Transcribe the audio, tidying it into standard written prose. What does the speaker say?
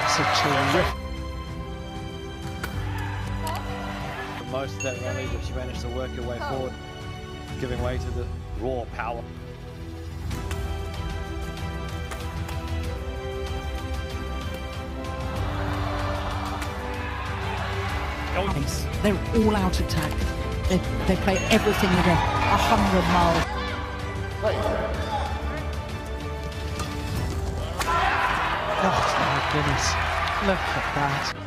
That's a terrific. Most of that rally, but she managed to work her way forward, giving way to the raw power. They're all out attack. They play everything at 100 miles. Oh my goodness! Look at that.